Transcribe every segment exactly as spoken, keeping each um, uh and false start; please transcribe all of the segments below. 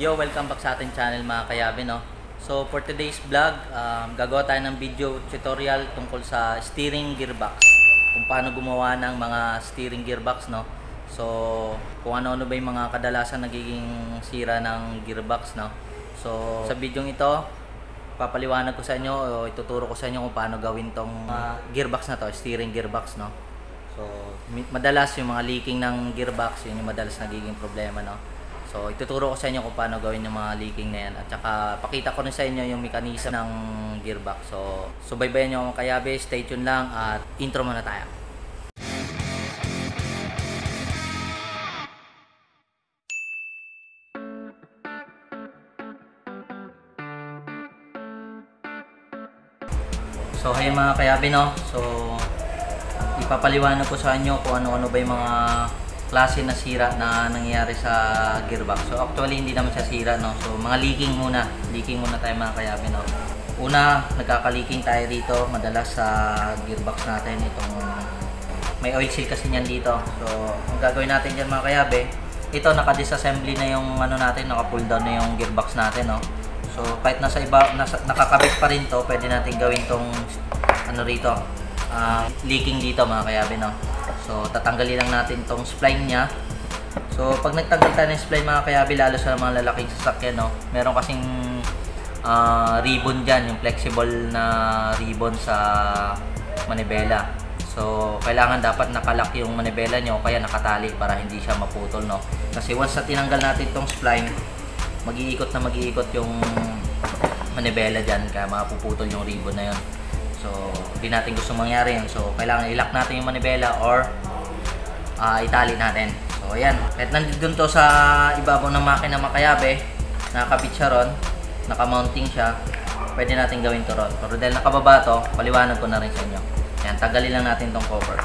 Yo, welcome back sa ating channel mga kayabe, no? So for today's vlog, um, gagawa tayo ng video tutorial tungkol sa steering gearbox, kung paano gumawa ng mga steering gearbox, no? So kung ano-ano ba yung mga kadalasan nagiging sira ng gearbox, no? So sa video ito, papaliwanag ko sa inyo o ituturo ko sa inyo kung paano gawin tong uh, gearbox na to, steering gearbox, no? So madalas yung mga leaking ng gearbox, yun yung madalas nagiging problema, no? So ituturo ko sa inyo kung paano gawin yung mga leaking na yan, at saka pakita ko rin sa inyo yung mechanism ng gearbox. So subaybayan nyo mga kayabe, stay tuned lang at intro muna tayo. So ayun mga kayabe, no? So ipapaliwanag ko sa inyo kung ano-ano ba yung mga klase na sira na nangyayari sa gearbox. So actually hindi naman siya sira, no? So mga leaking muna. Leaking muna tayo mga kayabe, no? Una, nagkaka-leaking tayo dito madalas sa gearbox natin. Itong may oil seal kasi niyan dito. So ang gagawin natin diyan mga kayabe, ito naka-disassembly na yung ano natin, naka-pull down na yung gearbox natin, no? So kahit nasa iba nasa, nakakabit pa rin to, pwede natin gawin tong ano rito, uh, leaking dito mga kayabe, no? So tatanggalin lang natin tong spline niya. So pag nagtanggal tayo ng spline mga kayabe, lalo sa mga lalaking sasakyan, no? Meron kasing uh, ribbon dyan, yung flexible na ribbon sa manibela. So kailangan dapat nakalak yung manibela nyo, kaya nakatali para hindi siya maputol, no? Kasi once na tinanggal natin tong spline, mag-iikot na mag-iikot yung manibela dyan, kaya mapuputol yung ribbon na yun. So, hindi natin gusto mangyari yun. So, kailangan i-lock natin yung manibela or uh, itali natin. So, ayan. Kahit nandun to sa ibabaw ng makina makayabe, nakakabit siya ron, nakamounting siya, pwede natin gawin to ron. Pero dahil nakababa to, paliwanag ko na rin sa inyo. Ayan, tagalin lang natin tong cover.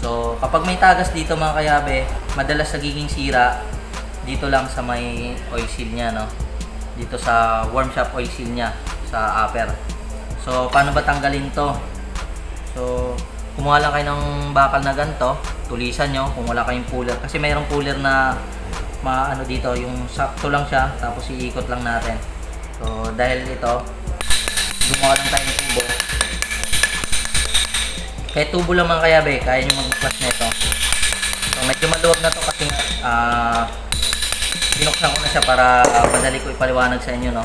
So, kapag may tagas dito mga kayabe, madalas nagiging sira dito lang sa may oil seal niya, no? Dito sa worm shop oil seal niya, sa upper. So, paano ba tanggalin to? So, kumuha lang kayo ng bakal na ganito, tulisan nyo kung wala kayong puller. Kasi mayroong puller na maano dito, yung sakto lang siya, tapos iikot lang natin. So, dahil ito, gumawa lang tayo ng tubo. Kahit tubo lang mga kayabe, kaya nyo mag-class nito. So, medyo maluwag na to kasi uh, binuksan ko na siya para madali ko ipaliwanag sa inyo, no?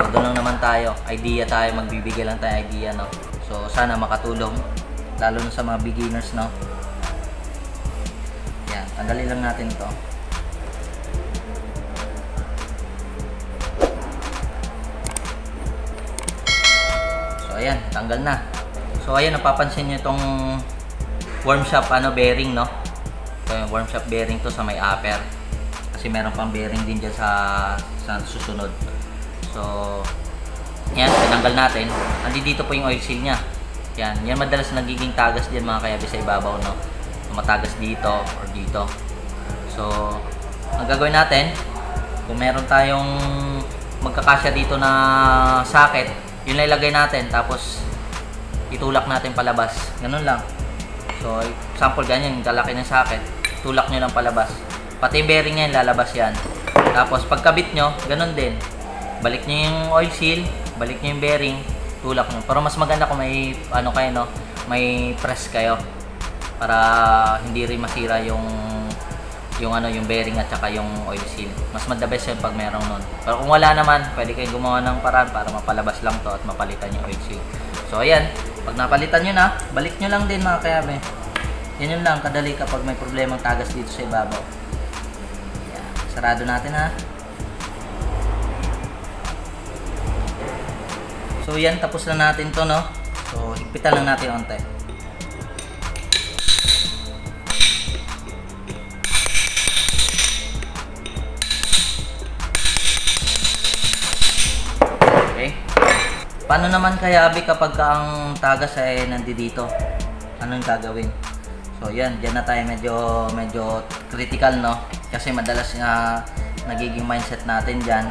So, doon lang naman tayo, idea tayo, magbibigay lang tayo idea, no? So sana makatulong, lalo na sa mga beginners, no? Yan, tanggalin lang natin ito. So ayan, tanggal na. So ayan, napapansin nyo itong worm shaft ano, bearing, no? Ito yung worm shaft bearing to sa may upper. Kasi meron pang bearing din dyan sa, sa susunod. So, yan, tinanggal natin. Andi dito po yung oil seal niya. Yan, yan madalas nagiging tagas diyan mga kayabe sa ibabaw, no? Matagas dito or dito. So, ang gagawin natin, kung meron tayong magkakasya dito na socket, yun lang ilagay natin, tapos itulak natin palabas. Ganun lang. So, sample ganyan, kalaki ng socket, tulak nyo lang palabas. Pati bearing niya, lalabas yan. Tapos, pagkabit nyo, ganun din. Balik nyo yung oil seal, balik nyo yung bearing, tulak nyo. Pero mas maganda kung may ano kayo, no? May press kayo para hindi rin masira yung yung ano, yung bearing at saka yung oil seal. Mas madabes yun pag merong nun. Pero kung wala naman, pwede kayong gumawa ng paraan para mapalabas lang to at mapalitan yung oil seal. So ayan, pag napalitan nyo na, balik nyo lang din mga kayabe. Yan yun lang, kadali kapag may problemang tagas dito sa ibabaw. Ayan, sarado natin ha. So yan, tapos na natin to, no? So higpitan lang natin onte. Okay. Paano naman kaya abi kapag ang tagas ay nandito? Anong gagawin? So yan, diyan na tayo medyo medyo critical, no? Kasi madalas nga nagiging mindset natin diyan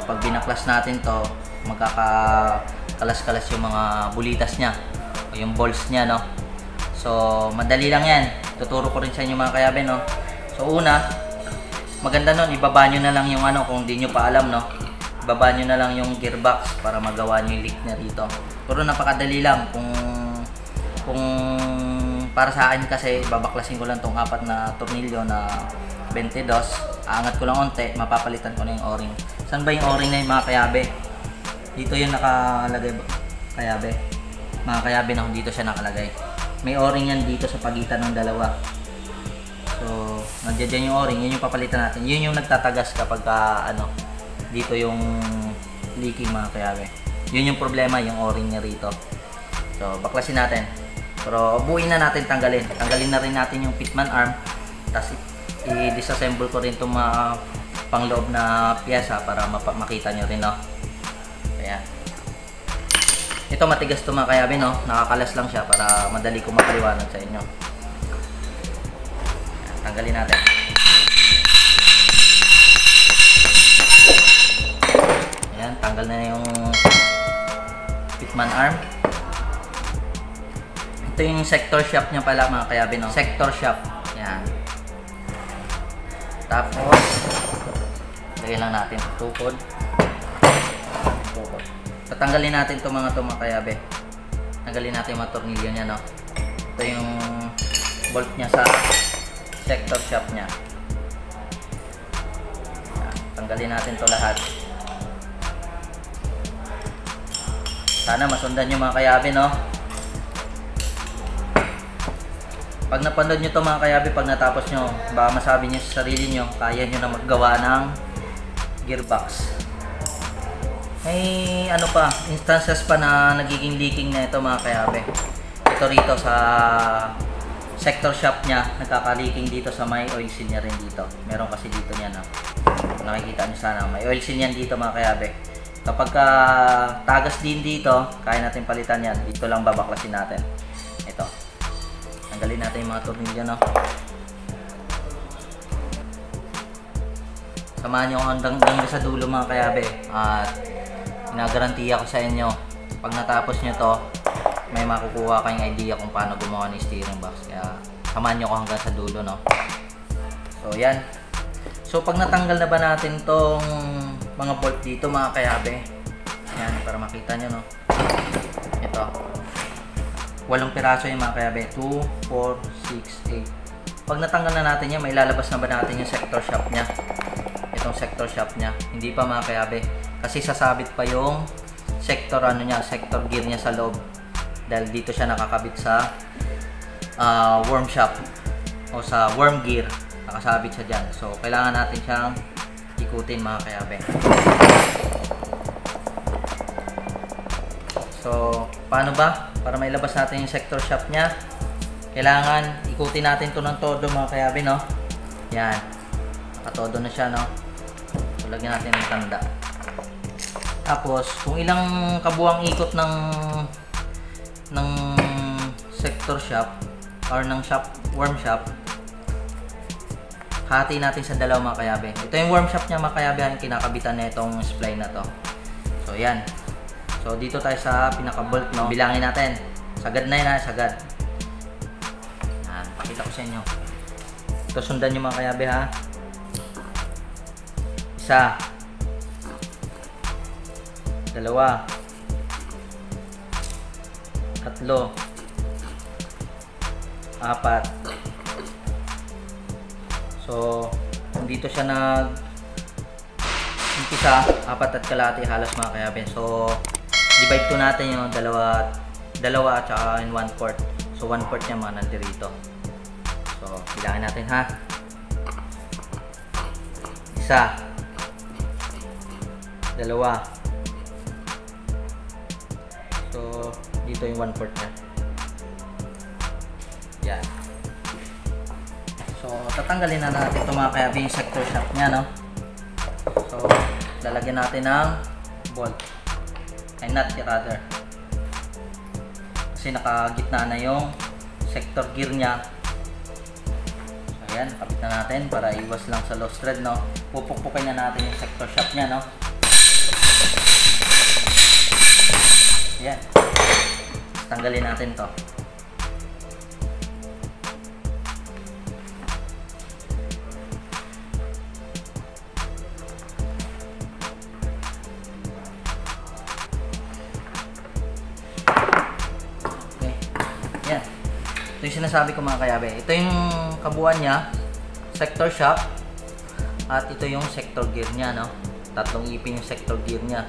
kapag binaklas natin to, magkakalas-kalas yung mga bulitas niya o yung balls niya, no? So madali lang yan, tuturo ko rin sa inyo mga kayabe, no? So una, Maganda nun, ibaba nyo na lang yung ano, kung di nyo pa alam, no? Ibaba nyo na lang yung gearbox para magawa nyo yung leak na rito. Pero napakadali lang. Kung, kung para sa akin kasi, babaklasin ko lang tong apat na tornilyo na twenty-two. Aangat ko lang onte, mapapalitan ko na yung o-ring. Saan ba yung o-ring na yung mga kayabe? Dito yung nakalagay kayabe. Mga kayabe na kung dito siya nakalagay. May o-ring yan dito sa pagitan ng dalawa. So, nandiyan yung o-ring, yun yung papalitan natin. Yun yung nagtatagas kapag uh, ano, dito yung leaking mga kayabe. Yun yung problema, yung o-ring niya rito. So, baklasin natin. Pero buuin na natin, tanggalin. Tanggalin na rin natin yung pitman arm. Tapos i-disassemble ko rin itong mga pangloob na piyesa para makita nyo rin, no? Ayan. Ito matigas ito mga kayabe, no? Nakakalas lang siya para madali ko mapaliwanan sa inyo. Ayan, tanggalin natin. Ayan, tanggal na yung pitman arm. Ito yung sector shaft niya pala mga kayabe, no? Sector shaft. Ayan. Tapos, lagay lang natin tukod. Tukod. Tatanggalin natin ito mga tumakayabe. Tanggalin natin yung mga tornilyo niya, no? Ito yung bolt niya sa sector shaft niya. Tanggalin natin to lahat. Sana masundan nyo mga kayabe, no? Pag napanood nyo to mga kayabe, pag natapos nyo, baka masabi nyo sa sarili nyo, kaya nyo na maggawa ng gearbox. May ano pa, instances pa na nagiging leaking na ito mga kayabe. Ito rito sa sector shaft niya, nagkaka-leaking dito sa may oil seal niya rin dito. Meron kasi dito niya na, nakikita nyo sana, may oil seal niyan dito mga kayabe. Kapag uh, tagas din dito, kaya natin palitan yan. Dito lang babaklasin natin. Ito, tanggalin natin yung mga tornilyo, no? Samahan nyo hanggang sa dulo mga kayabe. At nagarantiya ko sa inyo, pag natapos nyo to, may makukuha kayong idea kung paano gumawa ng steering box. Kaya samahan nyo ko hanggang sa dulo, no? So yan. So pag natanggal na ba natin tong mga bolt dito mga kayabe, yan, para makita nyo, no? Ito, walong piraso yung mga kayabe. Two, four, six, eight. Pag natanggal na natin yan, may lalabas na ba natin yung sector shaft nya? Itong sector shaft nya, hindi pa mga kayabe, kasi sasabit pa yung sector ano niya, sector gear niya sa loob, dahil dito siya nakakabit sa uh, worm shaft o sa worm gear, nakasabit siya dyan. So kailangan natin siyang ikutin mga kayabe. So paano ba para mailabas natin yung sector shaft niya? Kailangan ikutin natin to ng todo mga kayabe, no? Yan, nakatodo na siya, no? So lagyan natin ng tanda. Tapos, kung ilang kabuang ikot ng ng sector shop or ng shop, worm shop, hati natin sa dalawa mga kayabe. Ito yung worm shop niya mga kayabe, ang kinakabitan na itong spline na to. So, yan. So, dito tayo sa pinaka-bolt, no? Bilangin natin. Sagad na yun, ha? Sagad. Yan, pakita ko sa inyo. Ito, sundan nyo mga kayabe, ha? Isa. Dalawa, tatlo, apat. So, kung dito siya nag-umpisa, apat at kalahati halos mga kayabe. So, divide ko natin yung dalawa, dalawa at saka in one fourth. So, one fourth niya mga nandirito. So, bilangin natin, ha? Isa, dalawa. So, dito yung one fourth na. Yan. So, tatanggalin na natin ito mga kayabe, yung sector shaft niya, no? So, lalagyan natin ng bolt. Ay, nut rather. Kasi nakagitna na yung sector gear niya. So, yan. Kapit na natin para iwas lang sa lost thread, no? Pupukpukin na natin yung sector shaft niya, no? Yan. Tanggalin natin to. yung sinasabi ko mga kayabe. Ito yung kabuuan niya, sector shock, at ito yung sector gear niya, no? Tatlong ipin yung sector gear niya.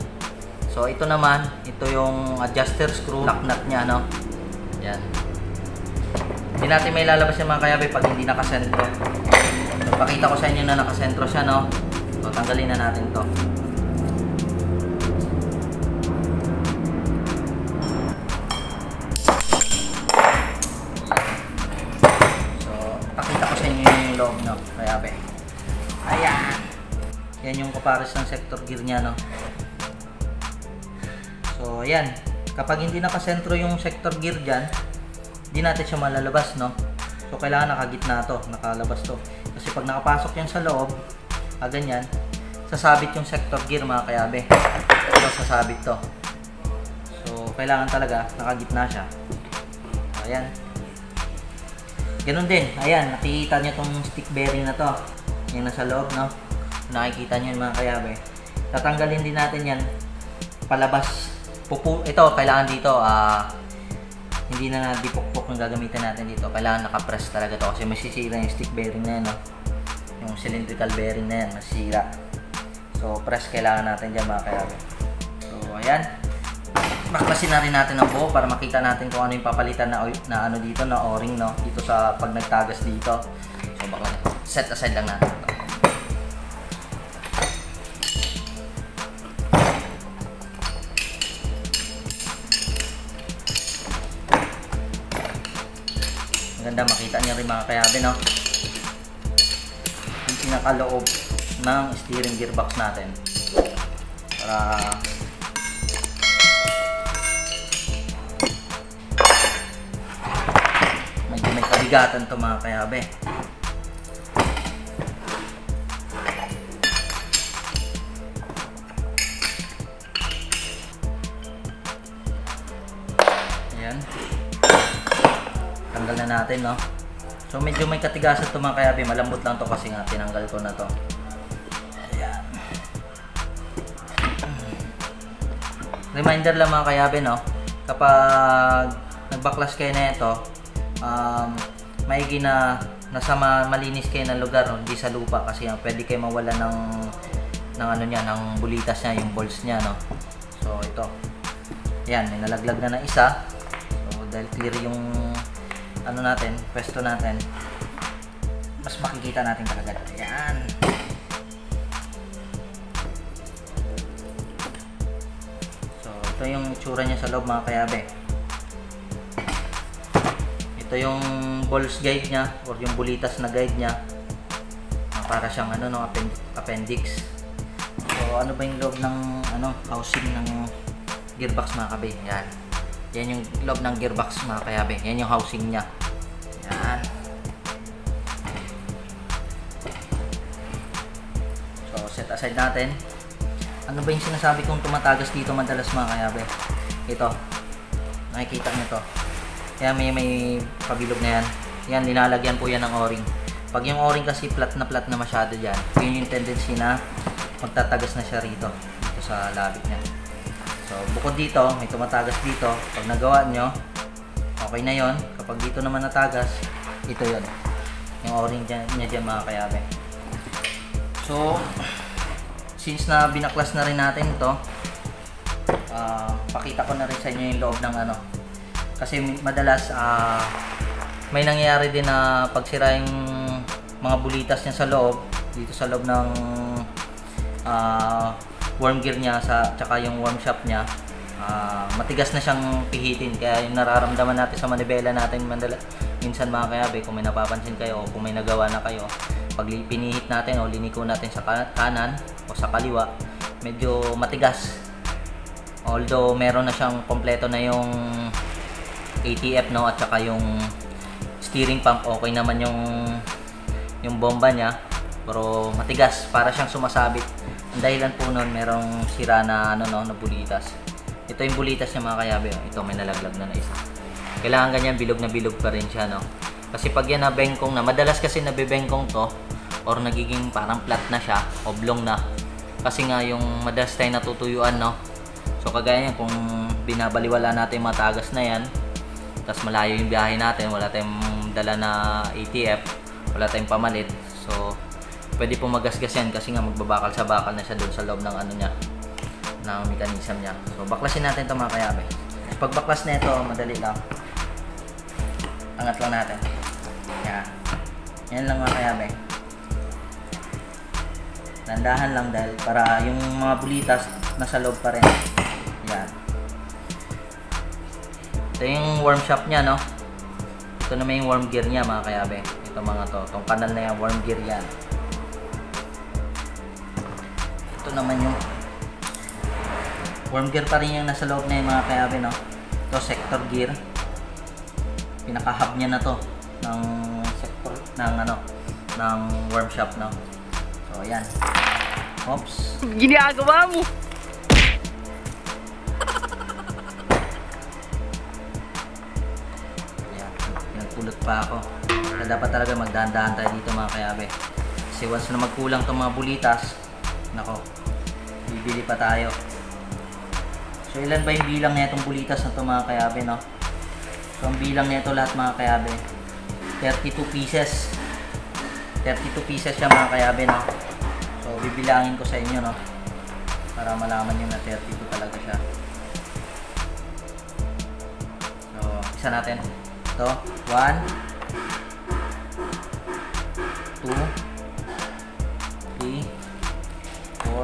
So ito naman, ito yung adjuster screw, lock nut niya, no? Yan. Hindi natin may lalabas yung mga kayabe pag hindi nakasentro. So, pakita ko sa inyo na nakasentro siya, no? So tanggalin na natin to. Kayabe. Ayan. Yan yung kapares ng sector gear niya, no? So, ayan. Kapag hindi nakasentro yung sector gear dyan, hindi natin siya malalabas, no? So, kailangan nakagitna to. Nakalabas to. Kasi pag nakapasok yan sa loob, ah, ganyan, sasabit yung sector gear, mga kayabe. So, sasabit to. So, kailangan talaga nakagitna siya. So, ayan. Ganun din. Ayan, nakikita nyo itong stick bearing na to. Yung nasa loob, no? Nakikita nyo yun mga kayabe. Tatanggalin din natin yan. Palabas. Pupu ito, kailangan dito. Uh, hindi na nadipukpok yung gagamitan natin dito. Kailangan nakapress talaga to kasi masisira yung stick bearing na yan, no? Yung cylindrical bearing na yan, masisira. So, press kailangan natin dyan mga kayabe. So, ayan. Baklasin na rin natin ang buo para makita natin kung ano yung papalitan na, na ano dito, na o-ring, no? Dito sa pag nagtagas dito. So, baka set aside lang natin ito. Maganda makita niyo rin mga kayabe, no? Yung pinakaloob ng steering gearbox natin. Para bigatan to mga kayabe. Ayan. Tanggal na natin, no? So medyo may katigasan to mga kayabe. Malambot lang to kasi nga tinanggal ko na to. Ayan. Reminder lang mga kayabe, no? Kapag nagbaklas kayo na ito, um, maigi na nasa malinis kayo ng lugar, no? Hindi sa lupa kasi uh, pwede kayo mawala ng ng ano niya, ng bulitas niya, yung bolts niya, no? So ito. Ayan, may nalaglag na na isa. So dahil clear yung ano natin, pwesto natin, mas makikita natin kagad. Ayan. So ito yung itsura niya sa loob mga kayabe. Ito yung balls guide niya or yung bulitas na guide niya. Para siyang ano, no, appendix. So ano ba yung loob ng ano, housing ng gearbox mga kabe? Yan. Yan yung loob ng gearbox mga kabe. Yan yung housing niya. Yan. So set aside natin. Ano ba yung sinasabi kong tumatagas dito madalas mga kabe? Ito. Nakikita niyo to. Kaya may may pabilog na yan. Yan, nilalagyan po yan ng o-ring. Pag yung o-ring kasi flat na flat na masyado dyan, yun yung tendency na magtatagas na siya rito. Dito sa labit niya. So, bukod dito, may tumatagas dito. Pag nagawa nyo, okay na yon. Kapag dito naman natagas, ito yon. Yung o-ring niya dyan mga kayabe. So, since na binaklas na rin natin ito, uh, pakita ko na rin sa inyo yung loob ng ano. Kasi madalas uh, may nangyayari din na pagsira yung mga bulitas niya sa loob, dito sa loob ng uh, worm gear niya sa tsaka yung worm shaft niya, uh, matigas na siyang pihitin. Kaya yung nararamdaman natin sa manibela natin mandala, minsan mga kayabe, kung may napapansin kayo o kung may nagawa na kayo, pag pinihit natin o liniko natin sa kanan o sa kaliwa, medyo matigas. Although meron na siyang kompleto na yung A T F, no, at saka yung steering pump, okay naman yung yung bomba niya, pero matigas, para siyang sumasabit. Ang dahilan po noon, merong sira na ano, no, na bulitas. Ito yung bulitas niya mga kayabe, oh. Ito may nalaglag na na isa. Kailangan ganyan, bilog na bilog pa rin siya, no? Kasi pag yan nabengkong na, madalas kasi nabebengkong to or nagiging parang flat na siya, oblong na. Kasi nga yung madalas tayo natutuyuan, no? So kagaya yan, kung binabaliwala natin matagas na yan, Tapos malayo yung biyahe natin, wala tayong dala na A T F, wala tayong pamalit. So pwede po magasgas yan kasi nga magbabakal sa bakal na siya doon sa loob ng ano niya, ng mechanism niya. So baklasin natin ito mga kayabe. Pag baklas na ito, madali lang. Angat lang natin. Yan. Yan lang mga kayabe. Landahan lang dahil para yung mga bulitas nasa loob pa rin. Yan. Ito yung worm shaft niya, no? Ito naman yung worm gear niya, mga kayabe. Ito mga to. Itong kanal na yan, worm gear yan. Ito naman yung worm gear pa rin yung nasa loob na yung mga kayabe, no? Ito, sector gear. Pinaka-hub niya na to. Ng sector, ng ano, ng worm shaft, no? So, ayan. Oops. Giniagawa mo! Pulot pa ako. Kaya dapat talaga magdahan-dahan tayo dito mga kayabe. Kasi once na magkulang itong mga bulitas, nako, bibili pa tayo. So ilan ba yung bilang na itong bulitas na ito mga kayabe, no? So ang bilang na ito lahat mga kayabe, thirty-two pieces. thirty-two pieces siya mga kayabe, no? So bibilangin ko sa inyo, no? Para malaman nyo na thirty-two talaga siya. So isa natin. So, one, two, three, four,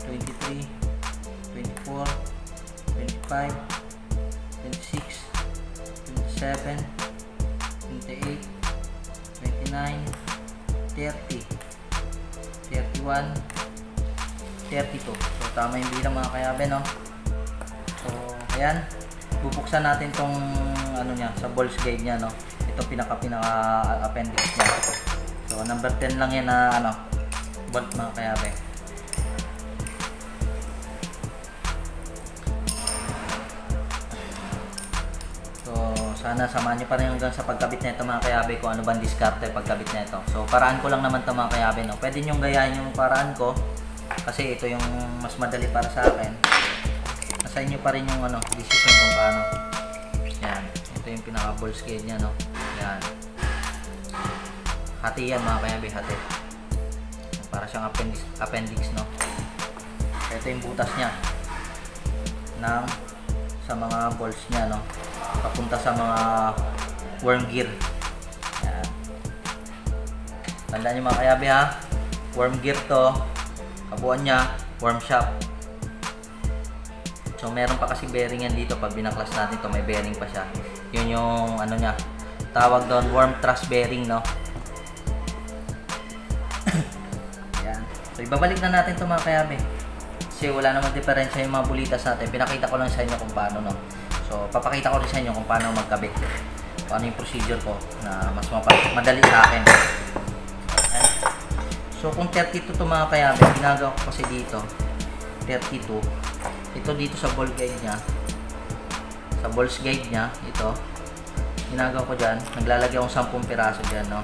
twenty-three, twenty-four, twenty-five, twenty-six, twenty-seven, twenty-eight, twenty-nine, thirty, thirty-one, thirty-two. So tama yung bilang mga kayabe, no? So ayan, bubuksan natin tong ano niya, sa balls guide niya, no? Ito pinaka pinaka appendix niya. So number ten lang yan na ano, bolt mga kayabe. So sana samahan niyo pa rin hanggang sa pagkabit nito mga kayabe kung ano bang diskarte pagkabit nito. So paraan ko lang naman to mga kayabe, no? Pwede niyo gayahin yung paraan ko kasi ito yung mas madali para sa akin. Nasa inyo pa rin yung ano, decision kung paano. Yan. Ito yung pinaka-ball scale niya, no? Ayan. Hati yan mga kayabe, hati. Para siyang appendix, appendix, no? Ito yung butas niya ng, sa mga balls niya, no? Papunta sa mga worm gear. Ayan. Tandaan niyo mga kayabe, ha? Worm gear to. Kabuuan niya, worm shaft. So meron pa kasi bearing yan dito. Pag binaklas natin to, may bearing pa siya. Yun yung ano niya, tawag doon worm truss bearing, no? Ayan. So ibabalik na natin to mga kayabe. Kasi wala namang diferensya yung mga bulitas natin. Pinakita ko lang sa inyo kung paano, no? So papakita ko rin sa inyo kung paano magkabit. Paano yung procedure ko na mas madali sa akin. Ayan. So kung thirty-two to mga kayabe, ginagawa ko kasi dito thirty-two. Ito dito sa ball guide niya, sa balls guide niya, ito ginagawa ko dyan, naglalagay akong sampung piraso dyan, no?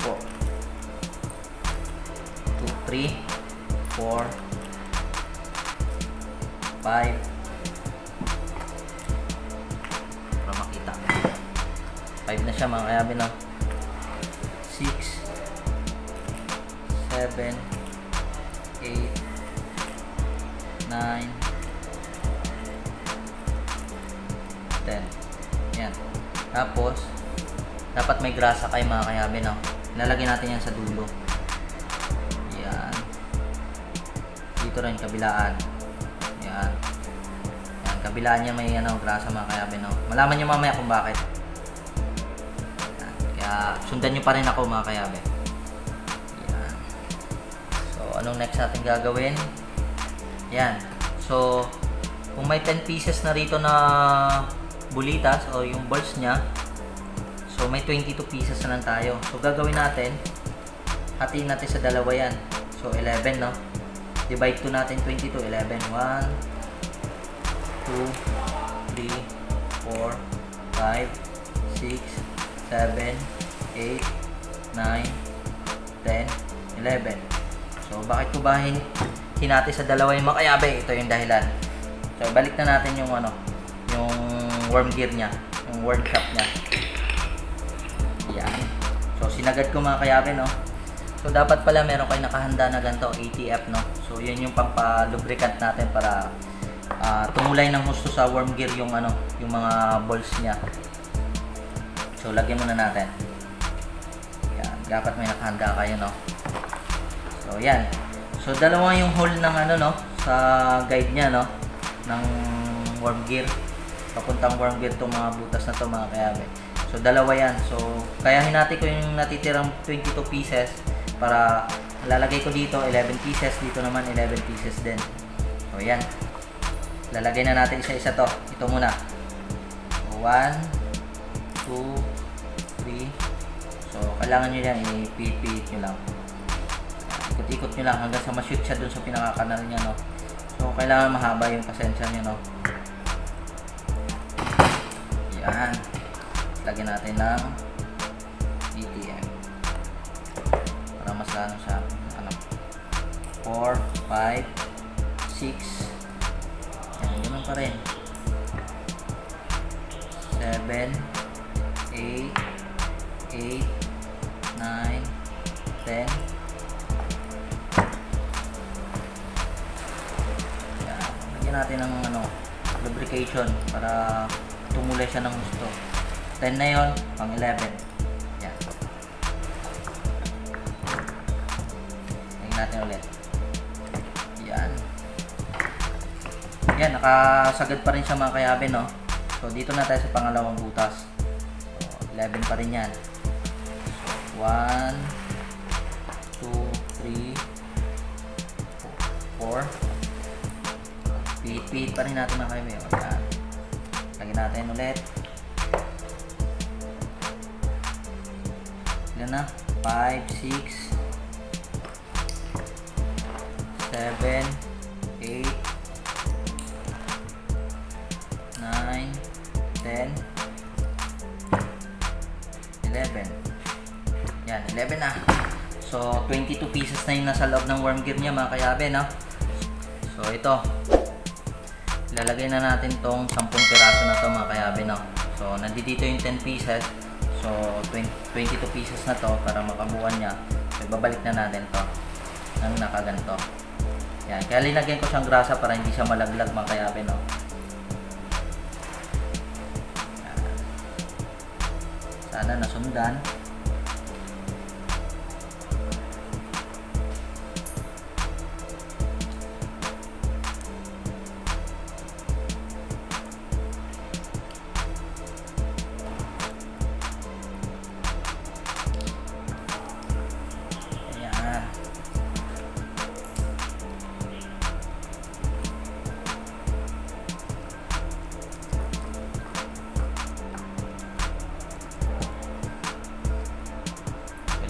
ten, two, three, four, five, para makita five na siya mga kayabe, no? six, seven, eight, nine, ten. Yan. Tapos, dapat may grasa kayo mga kayabe, no? Lalagyan natin yan sa dulo. Yan. Dito rin, kabilaan. Yan. Yan. Kabilaan niya may ano, grasa mga kayabe, no? Malaman nyo mamaya kung bakit. Yan. Kaya, sundan nyo pa rin ako mga kayabe. Yan. So, anong next natin gagawin? Yan. So, kung may ten pieces na rito na bulitas o yung balls nya. So may twenty-two pieces na lang tayo. So gagawin natin, hatiin natin sa dalawa yan. So eleven, no? Divide two natin twenty-two, eleven. one, two, three, four, five, six, seven, eight, nine, ten, eleven. So bakit ko ba hinati sa dalawa yung makayabe? Ito yung dahilan. So balik na natin yung ano, yung worm gear nya, yung worm trap nya. Yan. So sinagad ko mga kayabe, no? So dapat pala meron kayo nakahanda na ganito, A T F, no? So yun yung pampalubricant natin para uh, tumulay ng gusto sa worm gear yung ano, yung mga balls nya. So lagyan muna natin. Yan, dapat may nakahanda kayo, no? So yan. So dalawa yung hole ng ano, no, sa guide nya, no, ng worm gear. Papuntang worm gear itong mga butas na to mga kayabe. So dalawa yan. So kaya hinati ko yung natitirang twenty-two pieces para lalagay ko dito eleven pieces, dito naman eleven pieces din. So yan. Lalagay na natin isa-isa to. Ito muna. So one, two, three. So kailangan nyo yan, i-pihit-pihit nyo lang. Ikot-ikot nyo lang hanggang sa ma-shoot sya dun sa pinakakanal nya, no. So kailangan mahaba yung pasensya nyo, no. Yan. Lagyan natin ng E T M para mas lalo siya. Ano, four, five, six. Yan, ganun pa rin. Seven, eight, eight, nine, ten. Yan. Lagyan natin ng ano, lubrication para tumulay siya ng gusto. ten na yun, pang eleven. Yan. Tingnan natin ulit. Yan. Yan, nakasagad pa rin siya mga kayabe, no? So, dito na tayo sa pangalawang butas. So, eleven pa rin yan. So, one, two, three, four. Pihit-pihit pa rin natin mga kayabe. Yan. Lagyan natin ulit. Na five, six, seven, eight, nine, ten, eleven. Yan, eleven na. So twenty-two pieces na yung nasa loob ng worm gear niya mga kayabe, no? So ito, ilalagay na natin tong sampung piraso na to mga kayabe, no? So nandito yung ten pieces. So twenty-two pieces na to para makabuuan niya. So babalik na natin to nang nakaganto. Yan, kaya linagyan ko siyang grasa para hindi siya malaglag mga kayabe, no? Sana nasundan.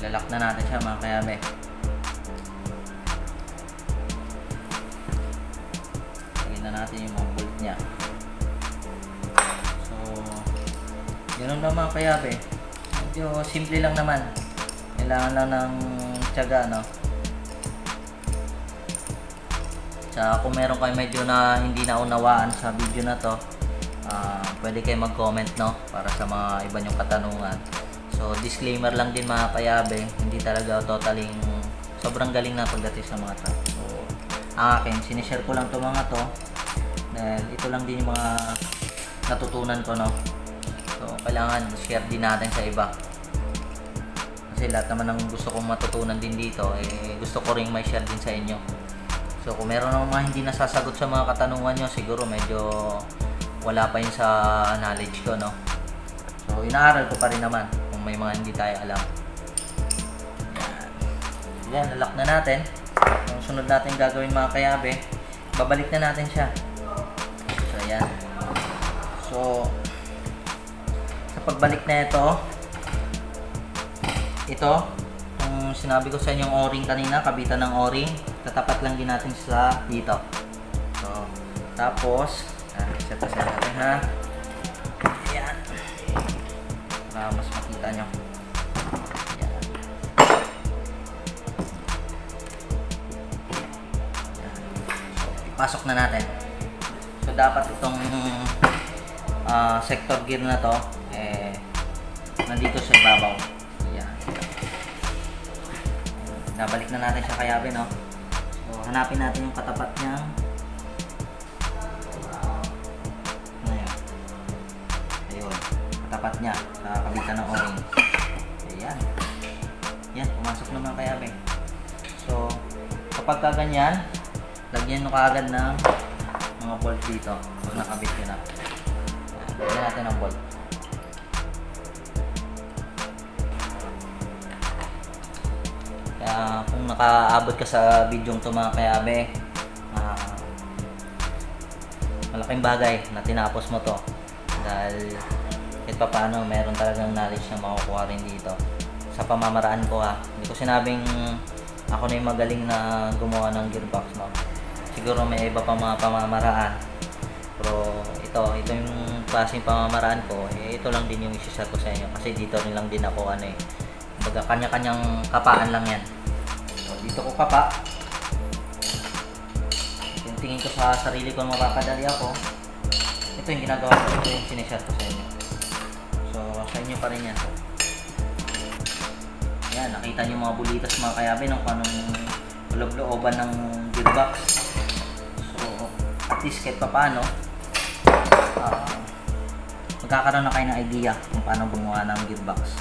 Lalak na natin siya mga kayabe. Lagyan na natin yung mga bolt nya. So ganun lang mga kayabe. Medyo simple lang naman. Kailangan lang ng tiyaga, no? Tsaka kung meron kayo medyo na hindi naunawaan sa video na to, uh, pwede kayo mag comment, no? Para sa mga iba nyong katanungan. So disclaimer lang din mga kayabe, hindi talaga totaling sobrang galing na pagdating sa mga trap. So ang akin, sinishare ko lang to mga to dahil ito lang din yung mga natutunan ko, no? So kailangan share din natin sa iba kasi lahat naman ng gusto kong matutunan din dito, eh gusto ko ring may share din sa inyo. So kung meron ng mga hindi nasasagot sa mga katanungan nyo, siguro medyo wala pa yun sa knowledge ko, no? So inaaral ko pa rin naman may mga hindi tayo alam. Yan, yan, nalock na natin. Ang sunod natin gagawin mga kayabe, babalik na natin siya. So yan. So pagbalik na ito, ito, um, sinabi ko sa inyo yung o-ring kanina, kabitan ng o-ring, tatapat lang din natin sa dito. So, tapos, ah, set aside natin ha. Ayan. Para mas makita nyo. Ayan. Ayan. So, ipasok na natin. So, dapat itong uh, sector gear na to, eh, nandito sa ibabaw. Ayan. Nabalik na natin sa kayabe, no? So, hanapin natin yung katapat niya. Tapat niya sa kabitan ng o-ring. Ayan. Ayan, pumasok naman kaya be. So, kapag kaganyan, lagyan nyo kaagad ng mga bolt dito. So, nakabit nyo na. Lagyan natin ang bolt. Kaya kung nakaabot ka sa video ng ito mga kaya be, uh, malaking bagay na tinapos mo to. Dahil kahit pa paano, meron talagang knowledge na makukuha rin dito. Sa pamamaraan ko ha, hindi ko sinabing ako na yung magaling na gumawa ng gearbox, no? Siguro may iba pa mga pamamaraan. Pero ito, ito yung klaseng pamamaraan ko. Eh, ito lang din yung isishare ko sa inyo. Kasi dito rin lang din ako, ano eh. Baga, kanya-kanyang kapaan lang yan. So, dito ko kapa. Tingin ko sa sarili ko, makakadali ako. Ito yung ginagawa ko. Ito yung sinishare ko sa inyo. Sa inyo pa rin yan. Ayan, nakita nyo mga bulitas mga kayabe ng panong loob-looban ng gearbox. So, at least kahit pa paano, uh, magkakaroon na kayo ng idea kung paano gumawa ng gearbox.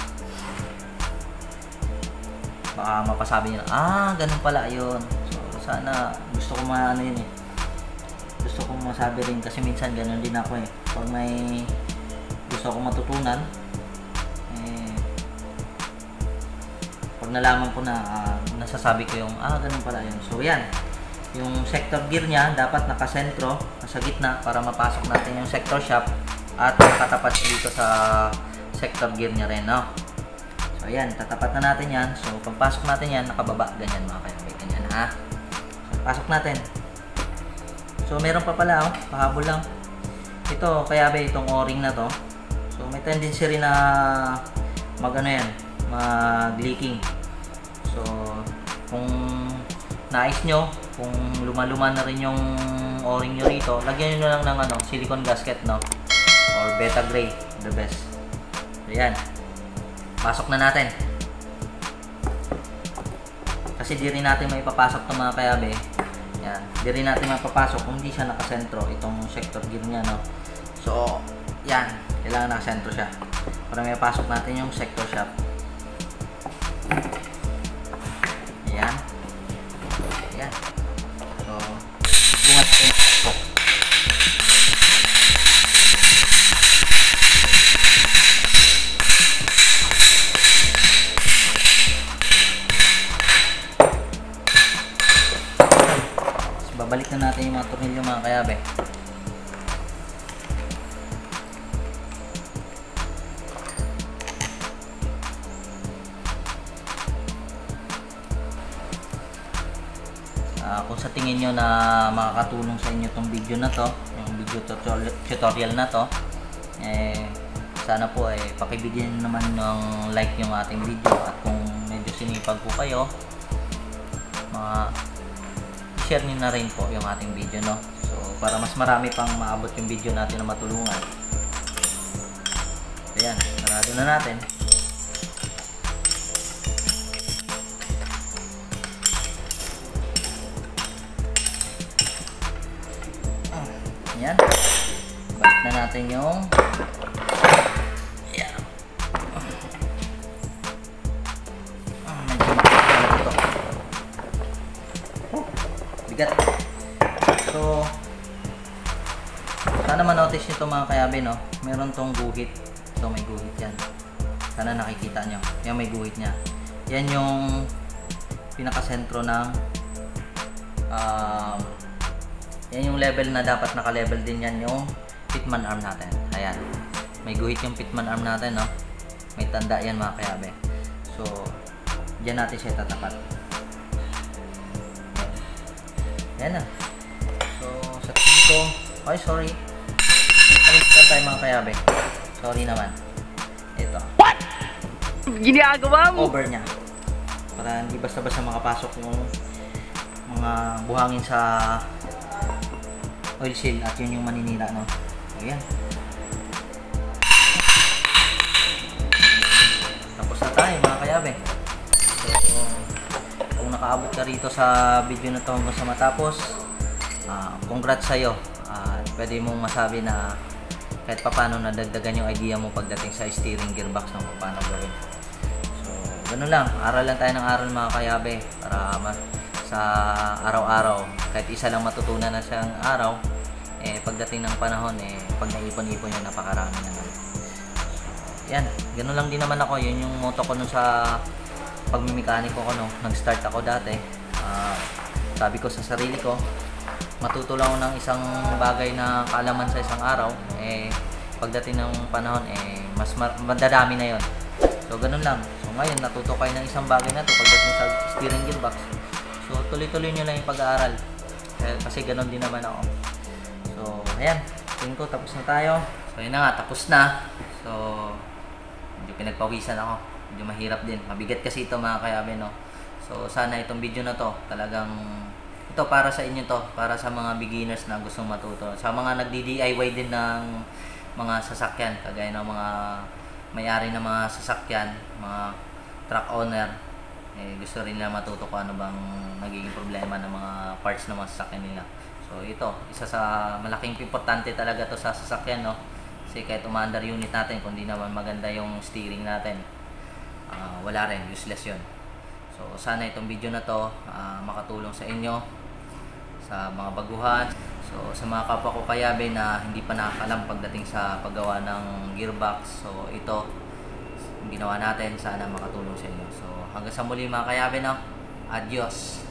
Baka mapasabi nyo, ah, ganun pala yun. So, sana gusto ko maano yun eh. Gusto kong masabi rin kasi minsan ganun din ako eh. Pag may gusto ko matutunan, eh, pag nalaman ko na uh, nasasabi ko yung ah ganun pala yun. So yan, yung sector gear nya dapat nakasentro sa gitna para mapasok natin yung sector shaft at katapat dito sa sector gear nya rin, no? So yan, tatapat na natin yan. So pagpasok natin yan, nakababa ganyan mga kaya, ganyan ha. So, pasok natin. So meron pa pala, oh, pahabol lang ito kaya ba itong o-ring na to. So, may tendency rin na mag-ano yan, mag-leaking. So, kung nais nyo, kung lumaluma na rin yung o-ring nyo rito, lagyan nyo lang ng ano, silicone gasket, no? Or beta gray, the best. So, yan. Pasok na natin. Kasi di rin natin may papasok itong mga kayabe. Yan. Di rin natin mapapasok kung di siya nakasentro, itong sector gear nya, no? So, yan. Kailangan nakasentro siya para may pasok natin yung sector shaft. Ayan. Ayan. So, bungat natin yung pasok. So, babalik na natin yung mga tornilyo mga kayabe. Uh, kung sa tingin nyo na makakatulong sa inyo itong video na to, yung video tutorial na to, eh, sana po eh, pakibigyan naman ng like yung ating video. At kung medyo sinipag po kayo, mga share nyo na rin po yung ating video, no? So, para mas marami pang maabot yung video natin na matulungan. Ayan, marado na natin. Yan. Balik na natin yung yan. Ah, medyo makakalala ito. Oh, bigat. So, sana manotice nyo ito mga kayabe, no? Meron tong guhit. Ito may guhit yan. Sana nakikita nyo. Yan may guhit nya. Yan yung pinakasentro ng um, yan yung level na dapat naka-level din yan yung pitman arm natin. Ayan. may guhit yung pitman arm natin, no? May tanda yan mga kayabe. So diyan natin siya tatapat. Yan na. So sa tingin ko, ay sorry, nagkalimita tayo mga kayabe, sorry naman. Ito, what? Ginagawa mo? Over nya, para hindi basta-basta makapasok yung mga buhangin sa oil seal at yun yung maninira, no? Ayan. Tapos na tayo mga kayabe. So kung nakaabot ka rito sa video na to hanggang sa matapos, uh, congrats sa'yo. uh, Pwede mong masabi na kahit papano nadagdagan yung idea mo pagdating sa steering gearbox ng kung paano gawin. Ganun lang, aral lang tayo ng aral mga kayabe, para sa araw-araw, kahit isa lang matutunan na siyang araw, eh pagdating ng panahon, eh pag naipon-ipon yun, napakarami na naman. Yan, ganun lang din naman ako, yun yung motto ko nun sa pagmimekaniko ko, no? Nag-start ako dati, uh, sabi ko sa sarili ko, matutulaw ng isang bagay na kaalaman sa isang araw, eh pagdating ng panahon, eh mas madadami na yun. So ganun lang. Ngayon, natuto kayo ng isang bagay na ito pagdating sa steering gearbox. So, tuloy-tuloy nyo lang yung pag-aaral. Kasi ganun din naman ako. So, ayan. Tingin ko, tapos na tayo. So, yun na nga, tapos na. So, medyo pinagpawisan ako. Medyo mahirap din. Mabigat kasi ito mga kayabe, no? So, sana itong video na to talagang ito para sa inyo to. Para sa mga beginners na gustong matuto. Sa mga nagdi-D I Y din ng mga sasakyan. Kagaya ng mga may-ari ng mga sasakyan, mga truck owner, eh, gusto rin nila matuto kung ano bang nagiging problema ng mga parts ng mga sasakyan nila. So ito, isa sa malaking importante talaga to sa sasakyan, no? Kasi kahit umaandar unit natin, kung di naman maganda yung steering natin, uh, wala rin, useless yun. So sana itong video na to uh, makatulong sa inyo, sa mga baguhan. So sa mga kapwa ko kayabe na hindi pa nakakalam pagdating sa paggawa ng gearbox, so ito yung ginawa natin, sana makatulong sa inyo. So hanggang sa muli mga kayabe, no? Adios!